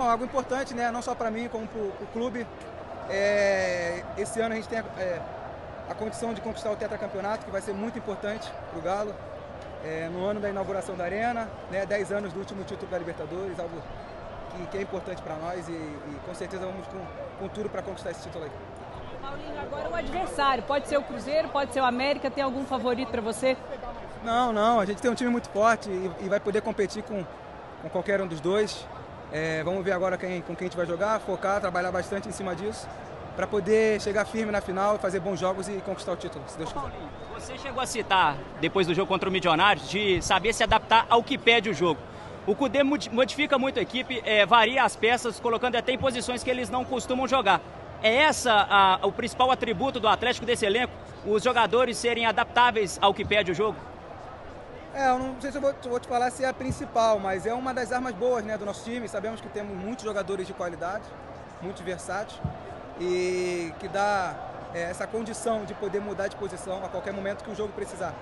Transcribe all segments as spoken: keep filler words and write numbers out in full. Bom, algo importante, né? Não só para mim, como para o clube. É, esse ano a gente tem a, é, a condição de conquistar o tetracampeonato, que vai ser muito importante para o Galo. É, no ano da inauguração da Arena, né? dez anos do último título da Libertadores, algo que, que é importante para nós e, e com certeza vamos com, com tudo para conquistar esse título aí. Paulinho, agora o adversário, pode ser o Cruzeiro, pode ser o América, tem algum favorito para você? Não, não, a gente tem um time muito forte e, e vai poder competir com, com qualquer um dos dois. É, vamos ver agora quem, com quem a gente vai jogar, focar, trabalhar bastante em cima disso, para poder chegar firme na final, fazer bons jogos e conquistar o título, se Deus quiser. Você chegou a citar, depois do jogo contra o Midionários, de saber se adaptar ao que pede o jogo. O Cudê modifica muito a equipe, é, varia as peças, colocando até em posições que eles não costumam jogar. É essa a, o principal atributo do Atlético desse elenco? Os jogadores serem adaptáveis ao que pede o jogo? É, eu não sei se eu vou, vou te falar se é a principal, mas é uma das armas boas, né, do nosso time. Sabemos que temos muitos jogadores de qualidade, muito versáteis, e que dá é, essa condição de poder mudar de posição a qualquer momento que o jogo precisar.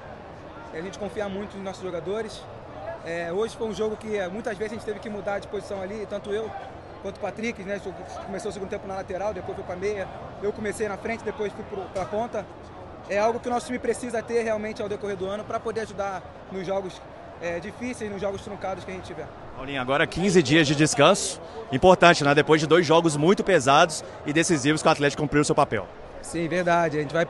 A gente confia muito nos nossos jogadores. É, hoje foi um jogo que muitas vezes a gente teve que mudar de posição ali, tanto eu quanto o Patrick, né, começou o segundo tempo na lateral, depois foi para a meia, eu comecei na frente, depois fui para a ponta. É algo que o nosso time precisa ter realmente ao decorrer do ano para poder ajudar nos jogos é, difíceis, nos jogos truncados que a gente tiver. Paulinho, agora quinze dias de descanso, importante, né? Depois de dois jogos muito pesados e decisivos que o Atlético cumpriu o seu papel. Sim, verdade, a gente vai,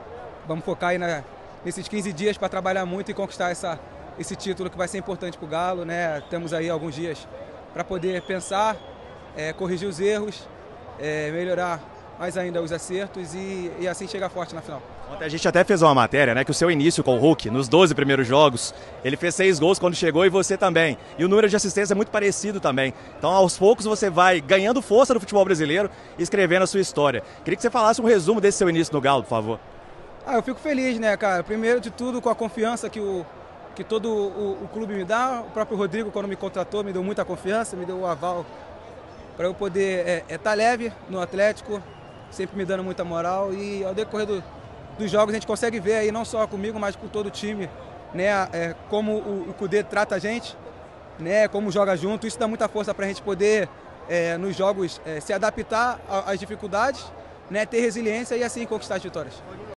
vamos focar aí na, nesses quinze dias para trabalhar muito e conquistar essa, esse título que vai ser importante para o Galo, né? Temos aí alguns dias para poder pensar, é, corrigir os erros, é, melhorar mais ainda os acertos e, e assim chegar forte na final. Ontem a gente até fez uma matéria, né, que o seu início com o Hulk, nos doze primeiros jogos, ele fez seis gols quando chegou e você também. E o número de assistências é muito parecido também. Então, aos poucos, você vai ganhando força no futebol brasileiro e escrevendo a sua história. Queria que você falasse um resumo desse seu início no Galo, por favor. Ah, eu fico feliz, né, cara? Primeiro de tudo, com a confiança que, o, que todo o, o clube me dá. O próprio Rodrigo, quando me contratou, me deu muita confiança, me deu o aval para eu poder estar é, é, tá leve no Atlético, sempre me dando muita moral, e ao decorrer do, dos jogos a gente consegue ver aí, não só comigo, mas com todo o time, né, é, como o, o Cudê trata a gente, né, como joga junto. Isso dá muita força para a gente poder, é, nos jogos, é, se adaptar às dificuldades, né, ter resiliência e assim conquistar as vitórias.